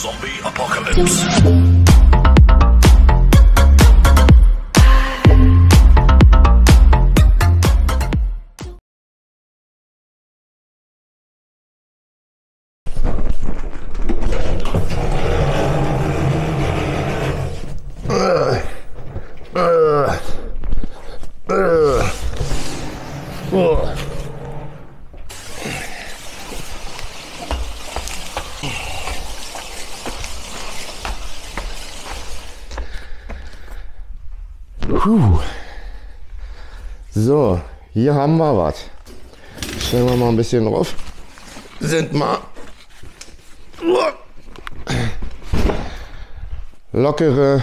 Zombie Apocalypse. Puh. So, hier haben wir was. Stellen wir mal ein bisschen drauf. Sind mal lockere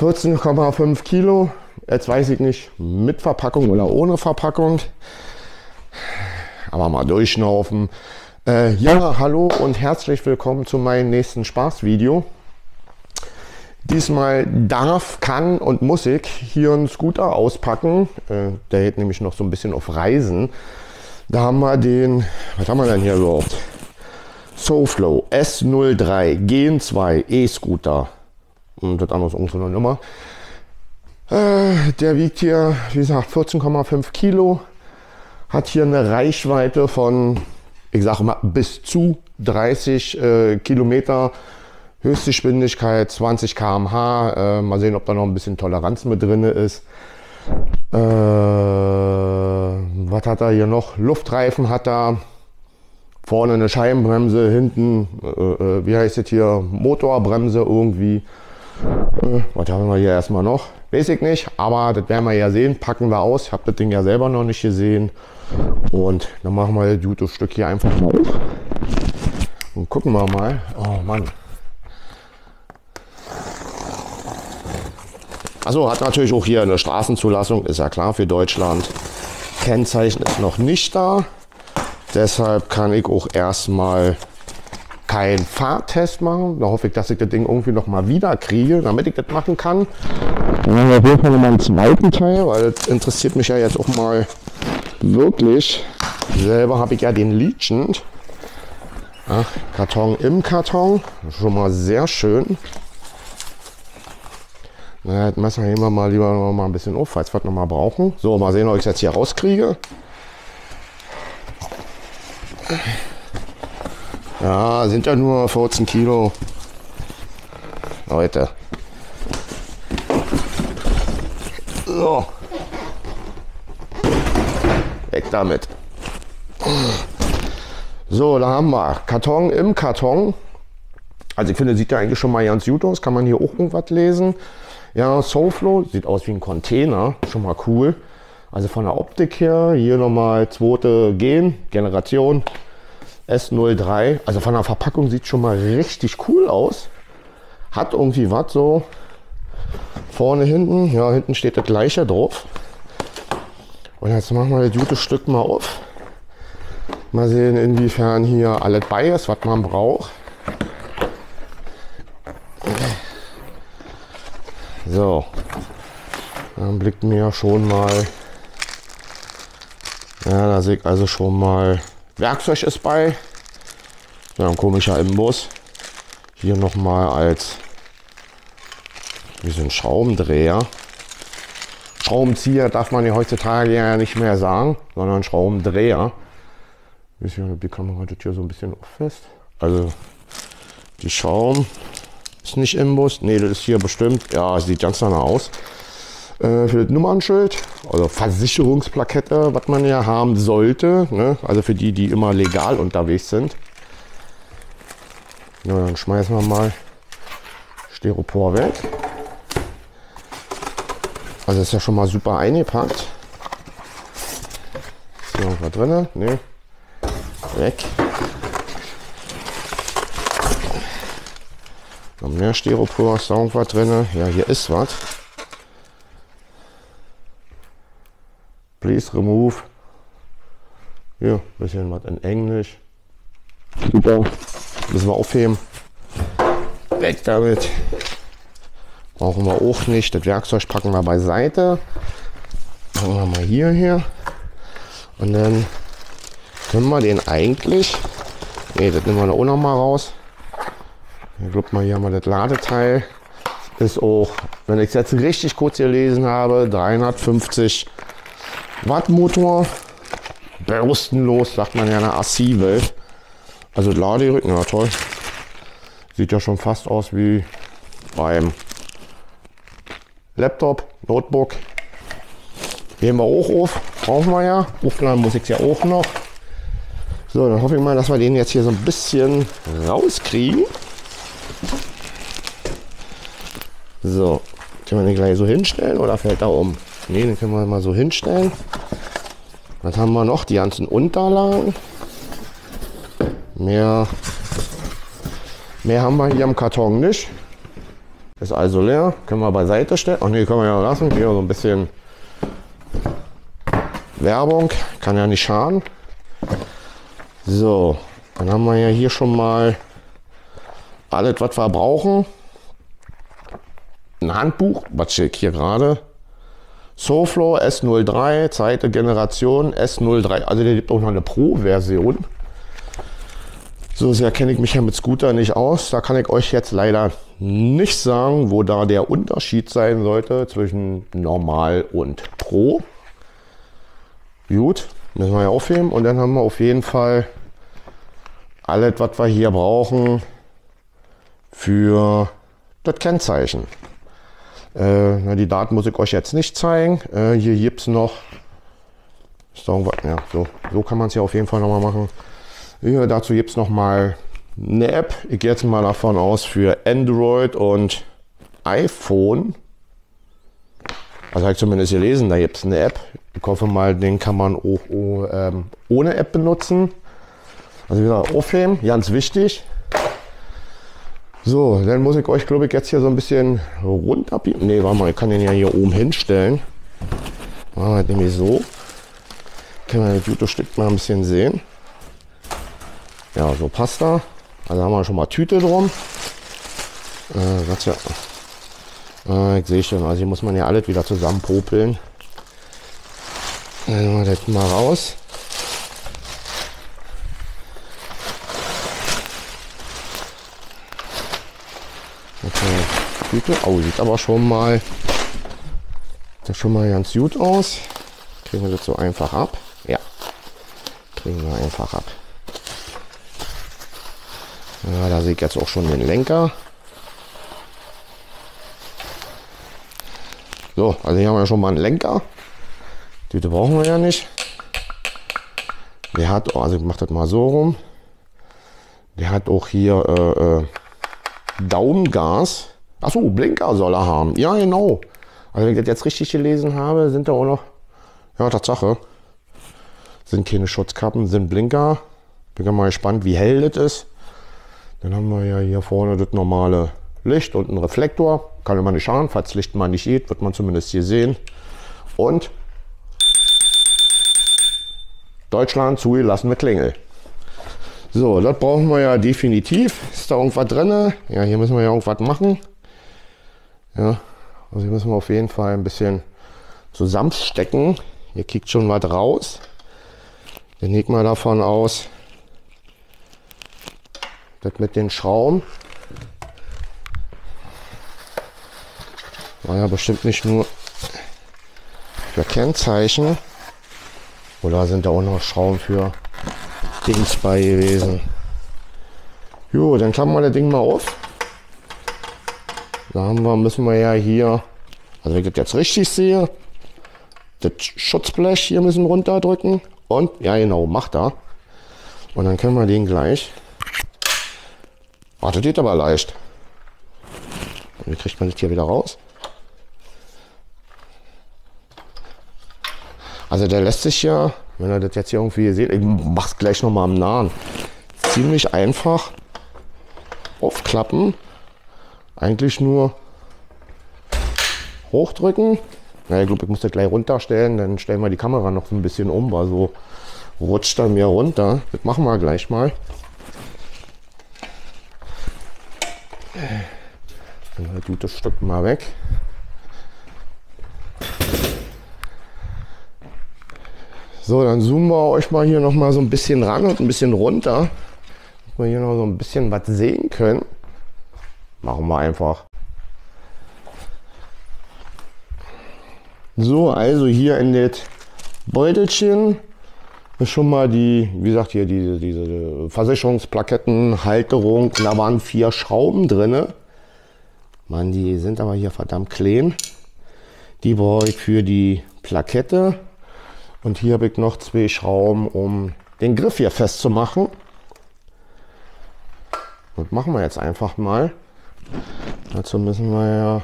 14,5 Kilo. Jetzt weiß ich nicht, mit Verpackung oder ohne Verpackung. Aber mal durchschnaufen. Ja, hallo und herzlich willkommen zu meinem nächsten Spaßvideo. Diesmal darf, kann und muss ich hier einen Scooter auspacken. Der geht nämlich noch so ein bisschen auf Reisen. Da haben wir den, was haben wir denn hier überhaupt? SoFlow S03 Gen2 E-Scooter. Und das andere ist irgendwo eine Nummer. Der wiegt hier, wie gesagt, 14,5 Kilo. Hat hier eine Reichweite von, ich sage mal, bis zu 30 Kilometer. Höchstgeschwindigkeit 20 km/h. Mal sehen, ob da noch ein bisschen Toleranz mit drin ist. Was hat er hier noch? Luftreifen hat er. Vorne eine Scheibenbremse, hinten, wie heißt das hier? Motorbremse irgendwie. Was haben wir hier erstmal noch? Weiß ich nicht, aber das werden wir ja sehen. Packen wir aus. Ich habe das Ding ja selber noch nicht gesehen. Und dann machen wir das gute Stück hier einfach mal auf. Und gucken wir mal. Oh Mann. Also hat natürlich auch hier eine Straßenzulassung, ist ja klar, für Deutschland. Kennzeichen ist noch nicht da. Deshalb kann ich auch erstmal keinen Fahrtest machen. Da hoffe ich, dass ich das Ding irgendwie nochmal wieder kriege, damit ich das machen kann. Dann haben wir auf jeden Fall nochmal einen zweiten Teil, weil das interessiert mich ja jetzt auch mal wirklich. Selber habe ich ja den Legion. Ach, Karton im Karton. Schon mal sehr schön. Das Messer heben wir mal lieber noch mal ein bisschen auf, falls wir es noch mal brauchen. So, mal sehen, ob ich es jetzt hier rauskriege. Ja, sind ja nur 14 Kilo. Leute. So. Weg damit. So, da haben wir Karton im Karton. Also ich finde, sieht ja eigentlich schon mal ganz gut aus. Kann man hier auch irgendwas lesen. Ja, SoFlow sieht aus wie ein Container, schon mal cool. Also von der Optik her, hier nochmal zweite Generation S03. Also von der Verpackung sieht schon mal richtig cool aus. Hat irgendwie was so vorne, hinten. Ja, hinten steht das gleiche drauf. Und jetzt machen wir das gute Stück mal auf. Mal sehen, inwiefern hier alles bei ist, was man braucht. So, dann blickt mir ja schon mal, ja, da sehe ich also schon mal, Werkzeug ist bei, ja, ein komischer Imbus, hier nochmal als, wie so ein Schraubendreher, Schraubenzieher darf man ja heutzutage ja nicht mehr sagen, sondern Schraubendreher, ich weiß nicht, ob die Kamera das hier so ein bisschen auffasst, also die Schrauben. Ist nicht Imbus, nee, das ist hier bestimmt, ja, sieht ganz danach aus. Für das Nummernschild, also Versicherungsplakette, was man ja haben sollte, ne? Also für die, die immer legal unterwegs sind. Na, dann schmeißen wir mal Styropor weg. Also ist ja schon mal super eingepackt. Ist hier irgendwas drin? Nee. Weg. Noch mehr Styropor, ist da irgendwas drin? Ja, hier ist was. Please remove. Hier, ein bisschen was in Englisch. Super. Müssen wir aufheben. Weg damit. Brauchen wir auch nicht. Das Werkzeug packen wir beiseite. Machen wir mal hier. Und dann können wir den eigentlich. Ne, das nehmen wir da auch noch mal raus. Ich glaube mal hier haben wir das Ladeteil. Ist auch, wenn ich es jetzt richtig kurz gelesen habe, 350 Watt Motor. Bürstenlos, sagt man ja eine A7. Also Laderücken, ja toll. Sieht ja schon fast aus wie beim Laptop, Notebook. Gehen wir auch auf, brauchen wir ja. Aufladen muss ich es ja auch noch. So, dann hoffe ich mal, dass wir den jetzt hier so ein bisschen rauskriegen. So, können wir den gleich so hinstellen oder fällt er um? Ne, den können wir mal so hinstellen. Was haben wir noch? Die ganzen Unterlagen. Mehr haben wir hier am Karton nicht. Ist also leer. Können wir beiseite stellen. Ach ne, können wir ja lassen. Hier so ein bisschen Werbung. Kann ja nicht schaden. So, dann haben wir ja hier schon mal alles, was wir brauchen. Ein Handbuch, was steht hier gerade? SoFlow S03, zweite Generation S03. Also der gibt auch noch eine Pro-Version. So sehr kenne ich mich ja mit Scooter nicht aus. Da kann ich euch jetzt leider nicht sagen, wo da der Unterschied sein sollte zwischen normal und Pro. Gut, müssen wir ja aufheben. Und dann haben wir auf jeden Fall alles, was wir hier brauchen für das Kennzeichen. Na, die Daten muss ich euch jetzt nicht zeigen. Hier gibt es noch, ja, so kann man es ja auf jeden Fall nochmal machen. Hier, dazu gibt es nochmal eine App. Ich gehe jetzt mal davon aus für Android und iPhone. Also habe ich zumindest gelesen, da gibt es eine App. Ich hoffe mal, den kann man auch ohne App benutzen. Also wieder aufheben, ganz wichtig. So, dann muss ich euch, glaube ich, jetzt hier so ein bisschen runterbiegen. Ne, warte mal, ich kann den ja hier oben hinstellen. Machen wir nämlich so. Können wir das gute Stück mal ein bisschen sehen. Ja, so passt da. Also haben wir schon mal Tüte drum. Was ja. Ich sehe schon, also hier muss man ja alles wieder zusammenpopeln. Dann nehmen wir das mal raus. Oh, sieht aber schon mal ganz gut aus. Kriegen wir das so einfach ab? Ja, kriegen wir einfach ab. Ja, da sehe ich jetzt auch schon den Lenker. So, also hier haben wir schon mal einen Lenker. Die brauchen wir ja nicht. Der hat, also ich mache das mal so rum. Der hat auch hier Daumengas. Achso, Blinker soll er haben. Ja, genau. Also wenn ich das jetzt richtig gelesen habe, sind da auch noch... Ja, Tatsache. Sind keine Schutzkappen, sind Blinker. Bin mal gespannt, wie hell das ist. Dann haben wir ja hier vorne das normale Licht und einen Reflektor. Kann immer nicht schaden, falls das Licht mal nicht geht, wird man zumindest hier sehen. Und... Deutschland zugelassene Klingel. So, das brauchen wir ja definitiv. Ist da irgendwas drin? Ja, hier müssen wir ja irgendwas machen. Ja, also hier müssen wir auf jeden Fall ein bisschen zusammenstecken. Hier kickt schon was raus. Dann geht man davon aus, das mit den Schrauben war ja bestimmt nicht nur für Kennzeichen. Oder sind da auch noch Schrauben für Dings bei gewesen? Jo, dann klappen wir das Ding mal auf. Da haben wir, müssen wir ja hier, also wenn ich das jetzt richtig sehe, das Schutzblech hier müssen runterdrücken und, ja genau, macht da. Und dann können wir den gleich, das geht aber leicht. Und wie kriegt man das hier wieder raus? Also der lässt sich ja, wenn ihr das jetzt hier irgendwie seht, ich mach's gleich nochmal am Nahen, ziemlich einfach aufklappen. Eigentlich nur hochdrücken. Na, ich glaube, ich muss das gleich runterstellen. Dann stellen wir die Kamera noch so ein bisschen um, weil so rutscht er mir runter. Das machen wir gleich mal. Dann tut das Stück mal weg. So, dann zoomen wir euch mal hier noch mal so ein bisschen ran und ein bisschen runter, dass wir hier noch so ein bisschen was sehen können. Machen wir einfach. So, also hier in das Beutelchen ist schon mal die, wie gesagt, hier diese Versicherungsplakettenhalterung. Da waren 4 Schrauben drin. Mann, die sind aber hier verdammt klein. Die brauche ich für die Plakette. Und hier habe ich noch 2 Schrauben, um den Griff hier festzumachen. Das machen wir jetzt einfach mal. Dazu müssen wir ja,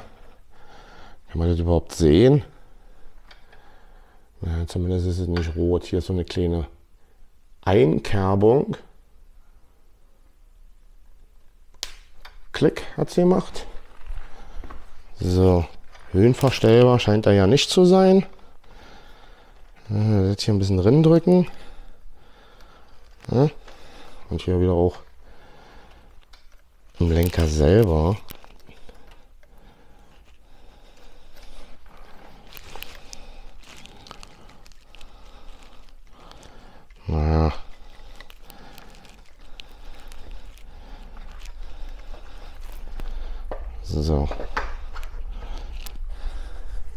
kann man das überhaupt sehen? Ja, zumindest ist es nicht rot. Hier ist so eine kleine Einkerbung. Klick hat sie gemacht. So, höhenverstellbar scheint da ja nicht zu sein. Jetzt hier ein bisschen rindrücken. Ja, und hier wieder auch im Lenker selber. Naja. So.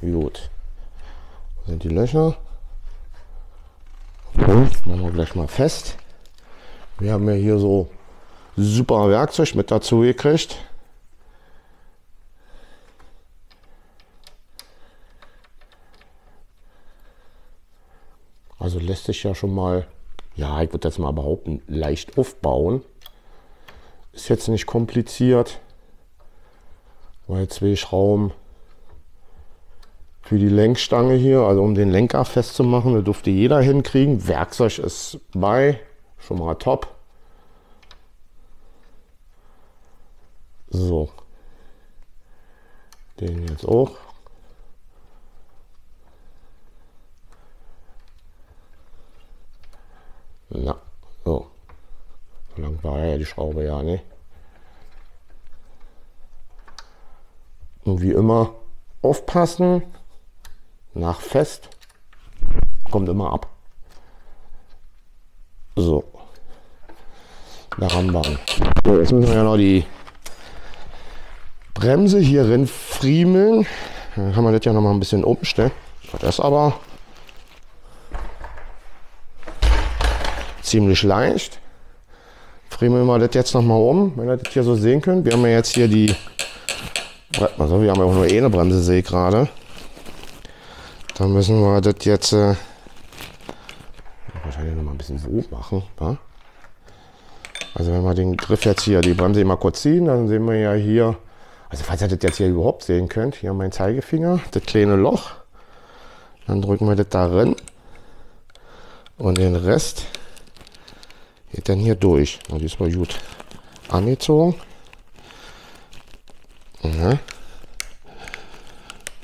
Gut. Wo sind die Löcher? Machen wir gleich mal fest. Wir haben ja hier so super Werkzeug mit dazu gekriegt. Also lässt sich ja schon mal, ja, ich würde jetzt mal behaupten, leicht aufbauen. Ist jetzt nicht kompliziert, weil 2 Schrauben für die Lenkstange hier, also um den Lenker festzumachen, da durfte jeder hinkriegen. Werkzeug ist bei, schon mal top. So, den jetzt auch. Na, so. So lang war ja die Schraube ja, ne? Und wie immer aufpassen. Nach fest kommt immer ab. So, daran machen. So, jetzt müssen wir ja noch die Bremse hier rein friemeln. Dann kann man das ja noch mal ein bisschen umstellen. Das ist aber ziemlich leicht. Friemeln wir das jetzt noch mal um, wenn ihr das hier so sehen könnt. Wir haben ja jetzt hier die Bremse. Also wir haben ja auch nur eine Bremse, sehe ich gerade. Da müssen wir das jetzt wahrscheinlich noch mal ein bisschen so machen. Ja? Also wenn wir den Griff jetzt hier, die Bremse mal kurz ziehen, dann sehen wir ja hier, also falls ihr das jetzt hier überhaupt sehen könnt, hier mein Zeigefinger, das kleine Loch. Dann drücken wir das darin und den Rest geht dann hier durch. Und die ist mal gut angezogen. Ja.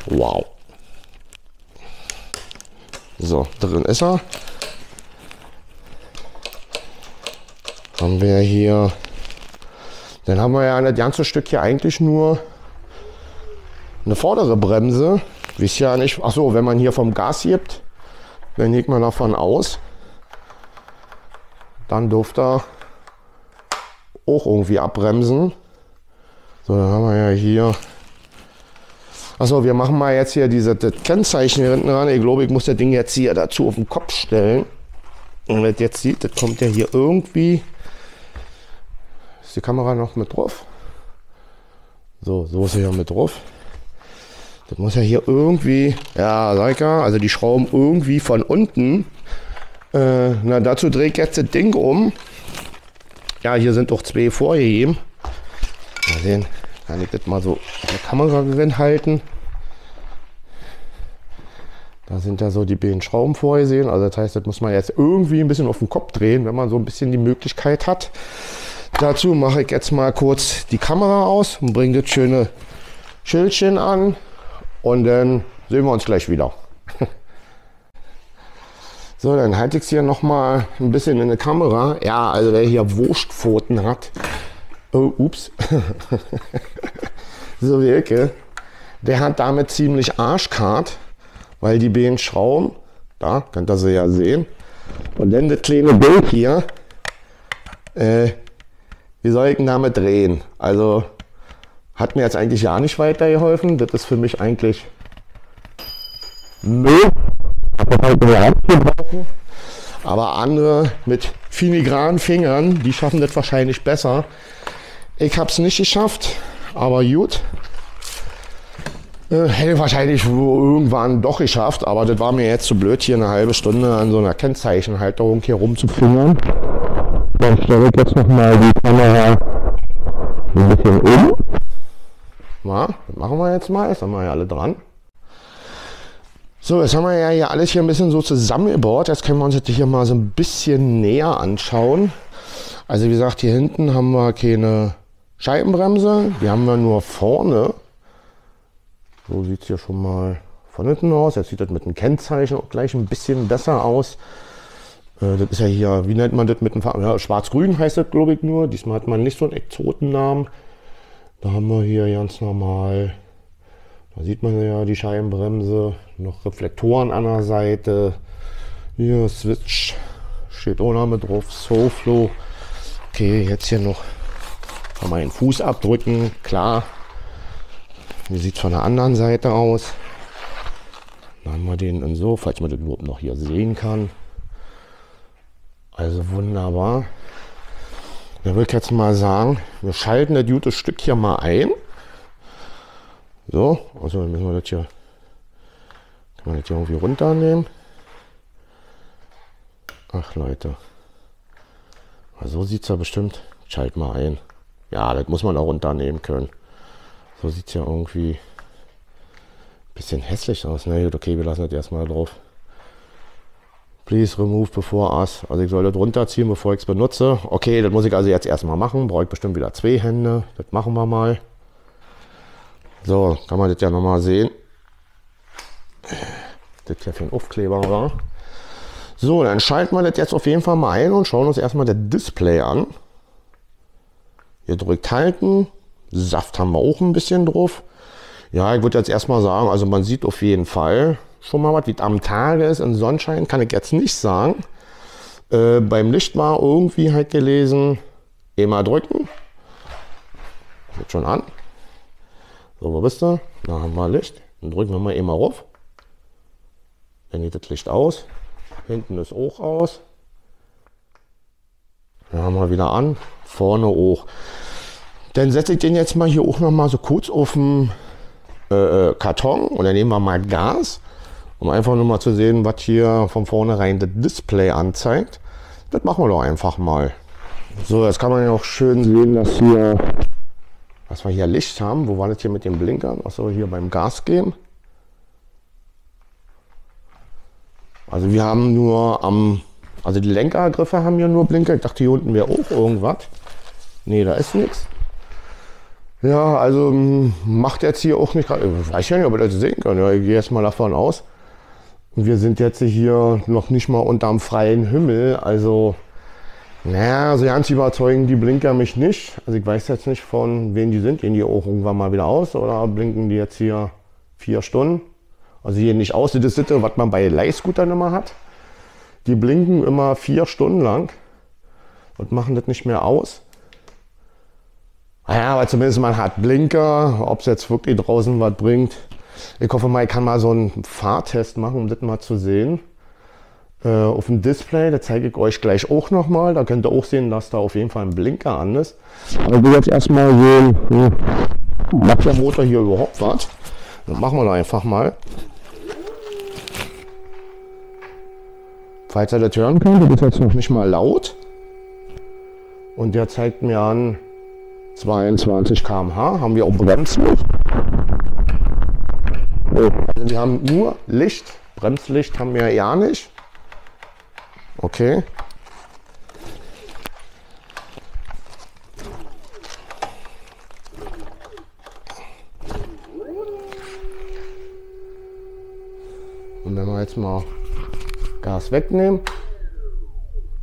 Wow. So, drin ist er. Haben wir hier... Dann haben wir ja das ganze Stück hier eigentlich nur eine vordere Bremse. Wisst ja nicht, ach so, wenn man hier vom Gas gibt, dann geht man davon aus, dann dürfte er auch irgendwie abbremsen. So, dann haben wir ja hier, achso, wir machen mal jetzt hier dieses Kennzeichen hier hinten ran. Ich glaube, ich muss das Ding jetzt hier dazu auf den Kopf stellen. Und wenn ihr das jetzt sieht, das kommt ja hier irgendwie, die Kamera noch mit drauf. So, so ist sie ja mit drauf. Das muss ja hier irgendwie, ja, sag ich ja, also die Schrauben irgendwie von unten. Na, dazu drehe ich jetzt das Ding um. Ja, hier sind doch 2 vorgegeben. Mal sehen, kann ich das mal so an der Kamera drin halten. Da sind ja so die beiden Schrauben vorgesehen. Also das heißt, das muss man jetzt irgendwie ein bisschen auf den Kopf drehen, wenn man so ein bisschen die Möglichkeit hat. Dazu mache ich jetzt mal kurz die Kamera aus und bringe das schöne Schildchen an und dann sehen wir uns gleich wieder. So, dann halte ich es hier nochmal ein bisschen in der Kamera. Ja, also wer hier Wurstpfoten hat, oh, ups, so wie Ecke, der hat damit ziemlich Arschkart, weil die beiden Schrauben, da könnt ihr sie ja sehen, und dann das kleine Bild hier, wie soll ich denn damit drehen? Also Hat mir jetzt eigentlich ja nicht weitergeholfen. Das ist für mich eigentlich nö. Aber andere mit filigranen Fingern, die schaffen das wahrscheinlich besser. Ich habe es nicht geschafft, aber gut. Hätte wahrscheinlich irgendwann doch geschafft, aber das war mir jetzt zu blöd, hier eine halbe Stunde an so einer Kennzeichenhalterung hier rumzufingern. Dann stelle ich jetzt nochmal die Kamera ein bisschen um. Na, das machen wir jetzt mal, jetzt haben wir ja alle dran. So, jetzt haben wir ja hier alles hier ein bisschen so zusammengebaut. Jetzt können wir uns das hier mal so ein bisschen näher anschauen. Also wie gesagt, hier hinten haben wir keine Scheibenbremse, die haben wir nur vorne. So sieht es hier schon mal von hinten aus. Jetzt sieht das mit dem Kennzeichen auch gleich ein bisschen besser aus. Das ist ja hier, wie nennt man das mit dem ja, Schwarz-Grün heißt das, glaube ich, nur. Diesmal hat man nicht so einen Exotennamen. Da haben wir hier ganz normal... Da sieht man ja die Scheibenbremse, noch Reflektoren an der Seite, hier Switch, steht auch noch mit drauf, SoFlow. Okay, jetzt hier noch mal den Fuß abdrücken, klar. Wie sieht es von der anderen Seite aus? Dann haben wir den und so, falls man den überhaupt noch hier sehen kann. Also wunderbar. Da würde ich jetzt mal sagen, wir schalten das gute Stück hier mal ein. So, also müssen wir das hier, kann man das hier irgendwie runternehmen. Ach Leute, so sieht es ja bestimmt, schalt mal ein. Ja, das muss man auch runternehmen können. So sieht es ja irgendwie ein bisschen hässlich aus. Na gut, okay, wir lassen das erstmal drauf. Please remove before us. Also ich soll das runterziehen, bevor ich es benutze. Okay, das muss ich also jetzt erstmal machen. Brauche ich bestimmt wieder 2 Hände. Das machen wir mal. So, kann man das ja nochmal sehen. Das hier für einen Aufkleber war. So, dann schalten wir das jetzt auf jeden Fall mal ein und schauen uns erstmal das Display an. Hier drückt halten. Saft haben wir auch ein bisschen drauf. Ja, ich würde jetzt erstmal sagen, also man sieht auf jeden Fall schon mal was, wie es am Tage ist. Im Sonnenschein kann ich jetzt nicht sagen. Beim Licht war irgendwie halt gelesen, immer drücken. Geht schon an. So, wo bist du? Da haben wir Licht. Dann drücken wir mal eben mal rauf. Dann geht das Licht aus. Hinten ist auch aus. Dann haben wir wieder an. Vorne auch. Dann setze ich den jetzt mal hier auch noch mal so kurz auf den Karton. Und dann nehmen wir mal Gas, um einfach nur mal zu sehen, was hier von vornherein das Display anzeigt. Das machen wir doch einfach mal. So, jetzt kann man ja auch schön sehen, dass hier... Was wir hier Licht haben, wo war das hier mit den Blinkern? Achso, hier beim Gas geben. Also wir haben nur am, also die Lenkergriffe haben hier nur Blinker. Ich dachte hier unten wäre auch irgendwas. Nee, da ist nichts. Ja, also macht jetzt hier auch nicht gerade, ich weiß ja nicht, ob ihr das sehen könnt. Ja, ich gehe jetzt mal davon aus. Wir sind jetzt hier noch nicht mal unterm freien Himmel, also... Naja, so ganz überzeugen die Blinker mich nicht. Also ich weiß jetzt nicht, von wem die sind. Gehen die auch irgendwann mal wieder aus oder blinken die jetzt hier 4 Stunden? Also hier nicht aus, das ist das, was man bei Leihscootern immer hat. Die blinken immer 4 Stunden lang und machen das nicht mehr aus. Naja, aber zumindest man hat Blinker, ob es jetzt wirklich draußen was bringt. Ich hoffe mal, ich kann mal so einen Fahrtest machen, um das mal zu sehen. Auf dem Display, da zeige ich euch gleich auch nochmal. Da könnt ihr auch sehen, dass da auf jeden Fall ein Blinker an ist. Aber ich will jetzt erstmal sehen, macht der Motor hier überhaupt was? Dann machen wir da einfach mal. Falls ihr das hören könnt, das ist jetzt noch nicht mal laut. Und der zeigt mir an 22 km/h. Haben wir auch Bremslicht. Also wir haben nur Licht. Bremslicht haben wir ja nicht. Okay. Und wenn wir jetzt mal Gas wegnehmen,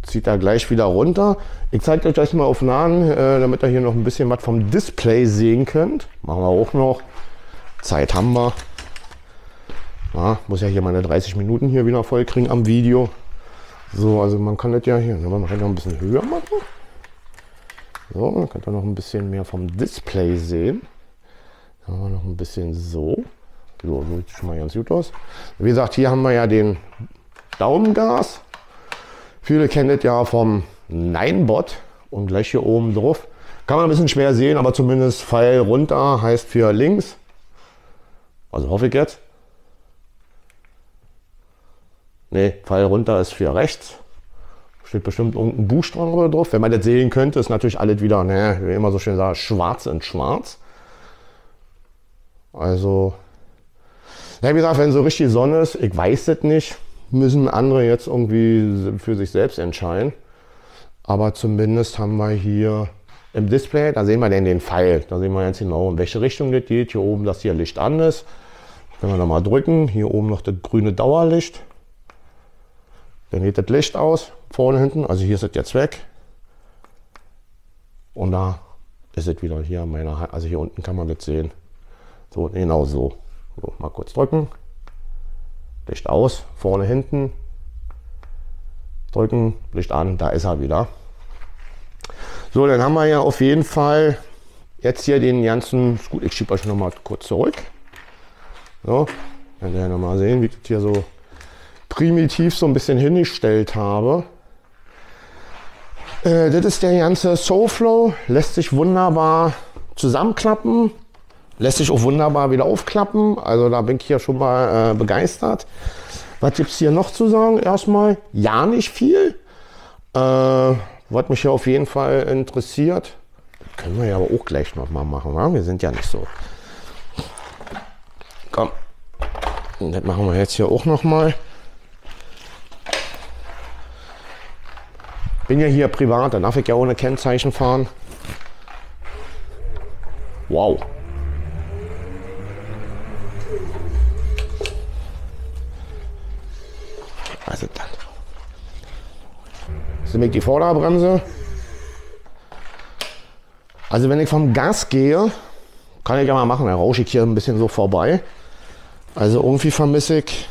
zieht er gleich wieder runter. Ich zeige euch das mal auf Nahen, damit ihr hier noch ein bisschen was vom Display sehen könnt. Machen wir auch noch. Zeit haben wir. Ja, muss ja hier meine 30 Minuten hier wieder voll kriegen am Video. So, also man kann das ja hier, man kann das noch ein bisschen höher machen. So, man kann da noch ein bisschen mehr vom Display sehen. Dann machen wir noch ein bisschen so. So, sieht schon mal ganz gut aus. Wie gesagt, hier haben wir ja den Daumengas. Viele kennen das ja vom Ninebot. Und gleich hier oben drauf. Kann man ein bisschen schwer sehen, aber zumindest Pfeil runter heißt für links. Also hoffe ich jetzt. Ne, Pfeil runter ist für rechts. Steht bestimmt irgendein Buchstaben oder drauf. Wenn man das sehen könnte, ist natürlich alles wieder, ne, wie immer so schön sagt, schwarz in schwarz. Also, ja, wie gesagt, wenn so richtig Sonne ist, ich weiß das nicht, müssen andere jetzt irgendwie für sich selbst entscheiden. Aber zumindest haben wir hier im Display, da sehen wir dann den Pfeil. Da sehen wir ganz genau, in welche Richtung das geht. Hier oben, dass hier Licht an ist. Können wir nochmal drücken. Hier oben noch das grüne Dauerlicht. Dann geht das Licht aus. Vorne, hinten. Also hier ist es jetzt weg. Und da ist es wieder hier an meiner Hand. Also hier unten kann man das sehen. So, genau so. So, mal kurz drücken. Licht aus. Vorne, hinten. Drücken. Licht an. Da ist er wieder. So, dann haben wir ja auf jeden Fall jetzt hier den ganzen, gut, ich schiebe euch noch mal kurz zurück. So, dann werden wir mal sehen, wie ich das hier so primitiv so ein bisschen hingestellt habe. Das ist der ganze SoFlow, lässt sich wunderbar zusammenklappen, lässt sich auch wunderbar wieder aufklappen. Also da bin ich ja schon mal begeistert. Was gibt es hier noch zu sagen? Erstmal ja nicht viel. Was mich hier auf jeden Fall interessiert, können wir ja aber auch gleich nochmal machen. Ne? Wir sind ja nicht so. Komm, das machen wir jetzt hier auch nochmal. Bin ja hier privat, dann darf ich ja ohne Kennzeichen fahren. Wow. Also dann. Die Vorderbremse. Also wenn ich vom Gas gehe, kann ich ja mal machen, dann rausche ich hier ein bisschen so vorbei. Also irgendwie vermisse ich,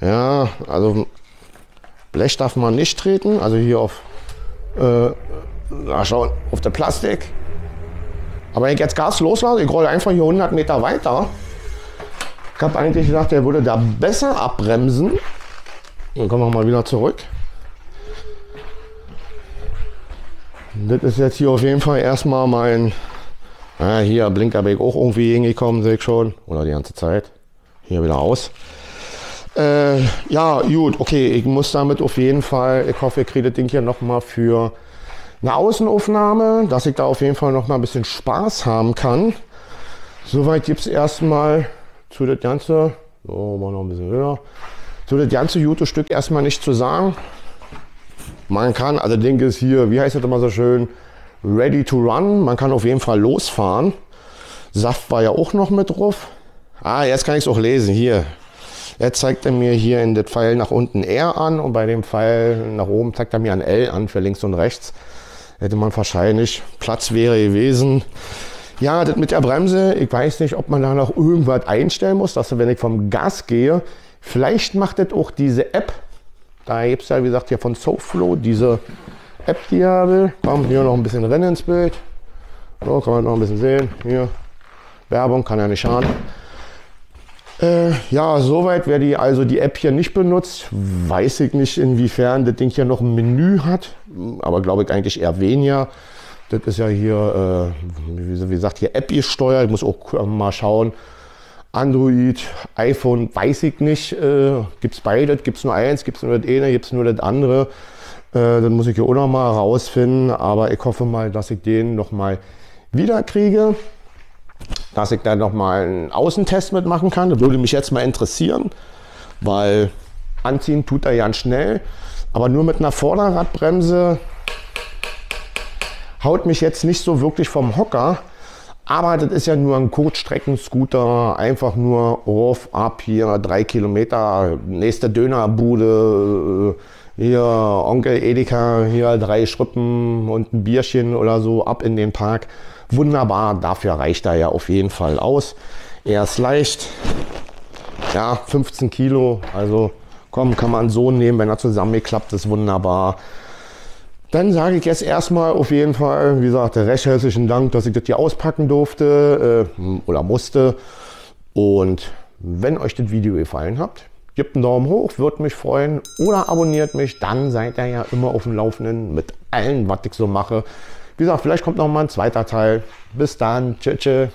ja, also Blech darf man nicht treten, also hier auf, na schauen, auf der Plastik. Aber wenn ich jetzt Gas loslasse, ich rolle einfach hier 100 Meter weiter. Ich habe eigentlich gedacht, der würde da besser abbremsen. Dann kommen wir mal wieder zurück. Das ist jetzt hier auf jeden Fall erstmal mein, hier Blinkerweg auch irgendwie hingekommen, sehe ich schon, oder die ganze Zeit, hier wieder aus. Ja gut, okay, ich muss damit auf jeden Fall, ich hoffe, ich kriege das Ding hier nochmal für eine Außenaufnahme, dass ich da auf jeden Fall nochmal ein bisschen Spaß haben kann. Soweit gibt es erstmal zu das ganze, so mal noch ein bisschen höher, zu das ganze gute Stück erstmal nichts zu sagen. Man kann, also Ding ist hier, wie heißt das immer so schön, ready to run. Man kann auf jeden Fall losfahren. Saft war ja auch noch mit drauf. Ah, jetzt kann ich es auch lesen, hier. Jetzt zeigt er mir hier in den Pfeil nach unten R an und bei dem Pfeil nach oben zeigt er mir ein L an für links und rechts. Hätte man wahrscheinlich, Platz wäre gewesen. Ja, das mit der Bremse, ich weiß nicht, ob man da noch irgendwas einstellen muss, dass wenn ich vom Gas gehe, vielleicht macht das auch diese App. Da gibt es ja, wie gesagt, hier von SoFlow diese App, die ich habe. Komm, hier noch ein bisschen Rennen ins Bild. So, kann man noch ein bisschen sehen. Hier, Werbung, kann ja nicht schaden. Ja, soweit, wer die, also die App hier nicht benutzt, weiß ich nicht, inwiefern das Ding hier noch ein Menü hat. Aber glaube ich eigentlich eher weniger. Das ist ja hier, wie gesagt, hier App gesteuert. Ich muss auch mal schauen. Android, iPhone, weiß ich nicht, gibt es beides, gibt es nur eins, gibt es nur das eine, gibt es nur das andere, dann muss ich hier auch noch mal rausfinden, aber ich hoffe mal, dass ich den noch mal wieder kriege, dass ich da noch mal einen Außentest mitmachen kann, das würde mich jetzt mal interessieren, weil anziehen tut er ja schnell, aber nur mit einer Vorderradbremse haut mich jetzt nicht so wirklich vom Hocker. Aber das ist ja nur ein Kurzstrecken-Scooter, einfach nur auf, ab, hier 3 Kilometer, nächste Dönerbude, hier Onkel Edeka, hier 3 Schrippen und ein Bierchen oder so, ab in den Park. Wunderbar, dafür reicht er ja auf jeden Fall aus. Er ist leicht, ja, 15 Kilo, also komm, kann man so nehmen, wenn er zusammengeklappt ist, wunderbar. Dann sage ich jetzt erstmal auf jeden Fall, wie gesagt, recht herzlichen Dank, dass ich das hier auspacken durfte oder musste. Und wenn euch das Video gefallen hat, gebt einen Daumen hoch, würde mich freuen, oder abonniert mich, dann seid ihr ja immer auf dem Laufenden mit allem, was ich so mache. Wie gesagt, vielleicht kommt noch mal ein zweiter Teil. Bis dann, tschüss.